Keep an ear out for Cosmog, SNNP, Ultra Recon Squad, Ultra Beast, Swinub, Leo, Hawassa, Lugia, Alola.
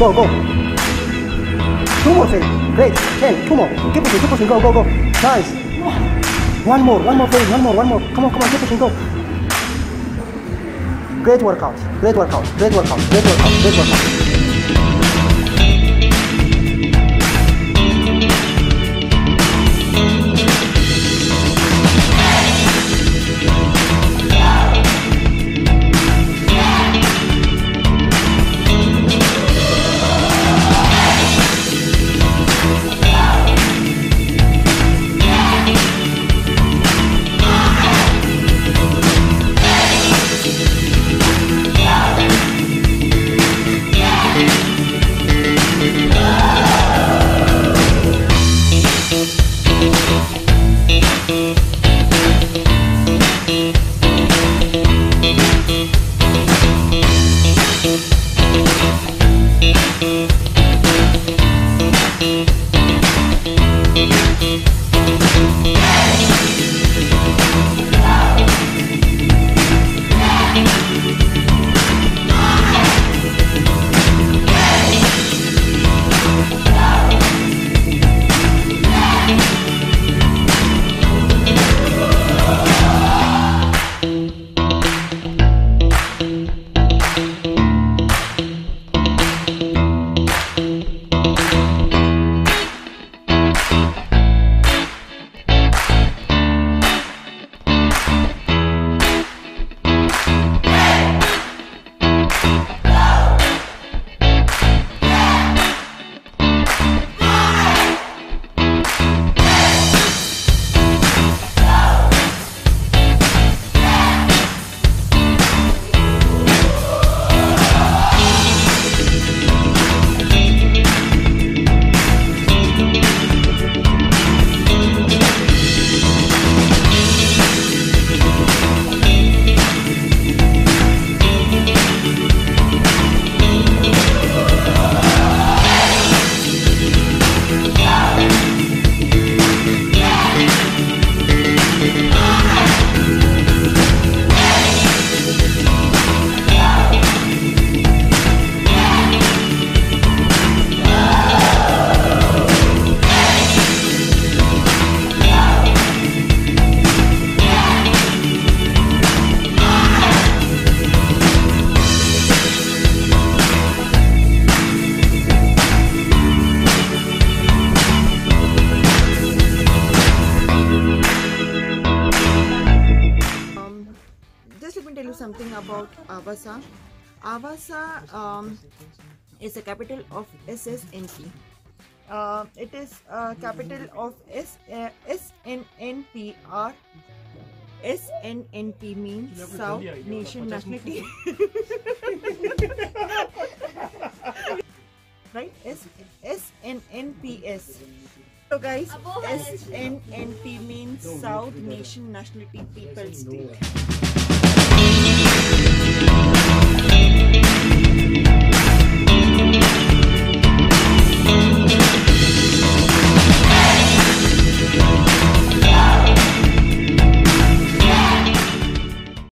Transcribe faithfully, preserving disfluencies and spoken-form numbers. Go, go. Two more, say. Great. Ten. Two more. Keep pushing, keep pushing. Go, go, go. Nice. One more, one more, please. One more, one more. Come on, come on. Keep pushing. Go. Great workout. Great workout. Great workout. Great workout. Great workout. Hawassa. Hawassa um, is the capital of S N N P. Uh, it is uh, capital of S, uh, S P R. S N N P means South Nation Nationality. Right? S N N P S. So guys, S N N P means South Nation Nationality People State.